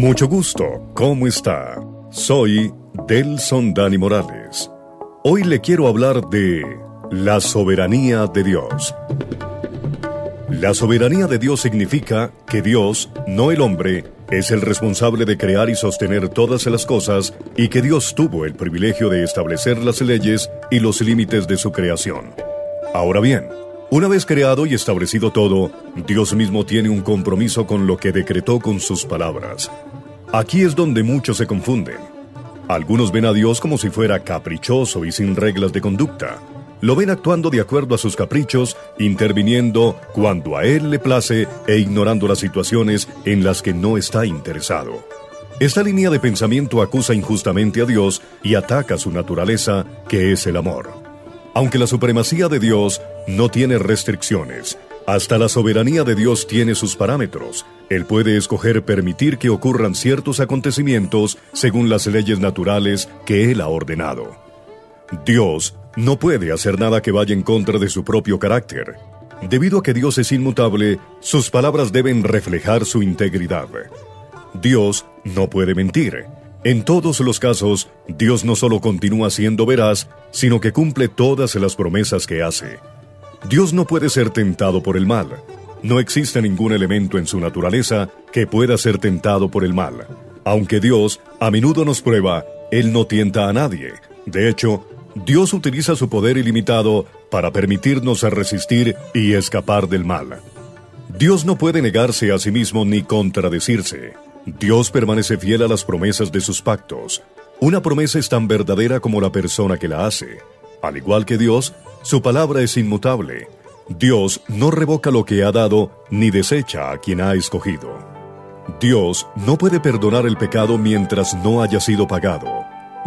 Mucho gusto, ¿cómo está? Soy Delson Dani Morales. Hoy le quiero hablar de la soberanía de Dios. La soberanía de Dios significa que Dios, no el hombre, es el responsable de crear y sostener todas las cosas y que Dios tuvo el privilegio de establecer las leyes y los límites de su creación. Ahora bien, una vez creado y establecido todo, Dios mismo tiene un compromiso con lo que decretó con sus palabras. Aquí es donde muchos se confunden. Algunos ven a Dios como si fuera caprichoso y sin reglas de conducta. Lo ven actuando de acuerdo a sus caprichos, interviniendo cuando a Él le place e ignorando las situaciones en las que no está interesado. Esta línea de pensamiento acusa injustamente a Dios y ataca su naturaleza, que es el amor. Aunque la supremacía de Dios no tiene restricciones, hasta la soberanía de Dios tiene sus parámetros. Él puede escoger permitir que ocurran ciertos acontecimientos según las leyes naturales que Él ha ordenado. Dios no puede hacer nada que vaya en contra de su propio carácter. Debido a que Dios es inmutable, sus palabras deben reflejar su integridad. Dios no puede mentir. En todos los casos, Dios no solo continúa siendo veraz, sino que cumple todas las promesas que hace. Dios no puede ser tentado por el mal. No existe ningún elemento en su naturaleza que pueda ser tentado por el mal. Aunque Dios a menudo nos prueba, Él no tienta a nadie. De hecho, Dios utiliza su poder ilimitado para permitirnos resistir y escapar del mal. Dios no puede negarse a sí mismo ni contradecirse. Dios permanece fiel a las promesas de sus pactos. Una promesa es tan verdadera como la persona que la hace. Al igual que Dios, su palabra es inmutable. Dios no revoca lo que ha dado ni desecha a quien ha escogido. Dios no puede perdonar el pecado mientras no haya sido pagado.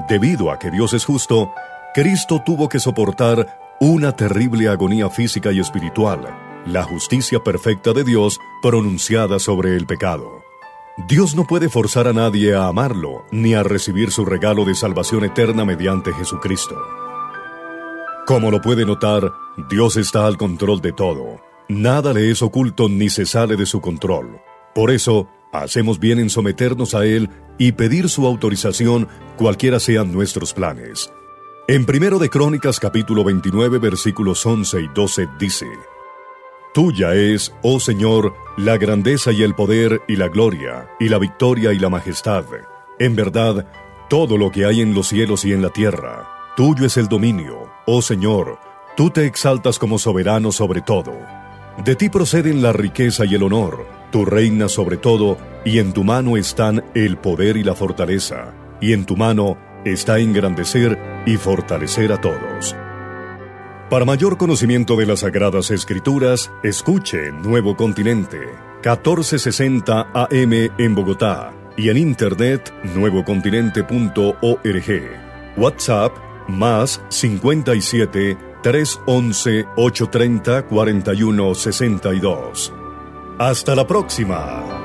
Debido a que Dios es justo, Cristo tuvo que soportar una terrible agonía física y espiritual, la justicia perfecta de Dios pronunciada sobre el pecado. Dios no puede forzar a nadie a amarlo, ni a recibir su regalo de salvación eterna mediante Jesucristo. Como lo puede notar, Dios está al control de todo. Nada le es oculto ni se sale de su control. Por eso, hacemos bien en someternos a Él y pedir su autorización, cualquiera sean nuestros planes. En 1 de Crónicas capítulo 29, versículos 11 y 12 dice: Tuya es, oh Señor, la grandeza y el poder y la gloria, y la victoria y la majestad. En verdad, todo lo que hay en los cielos y en la tierra, tuyo es el dominio, oh Señor, tú te exaltas como soberano sobre todo. De ti proceden la riqueza y el honor, tú reinas sobre todo, y en tu mano están el poder y la fortaleza, y en tu mano está engrandecer y fortalecer a todos. Para mayor conocimiento de las Sagradas Escrituras, escuche Nuevo Continente, 1460 AM en Bogotá, y en internet, nuevocontinente.org. WhatsApp, más 57 311 830 4162. ¡Hasta la próxima!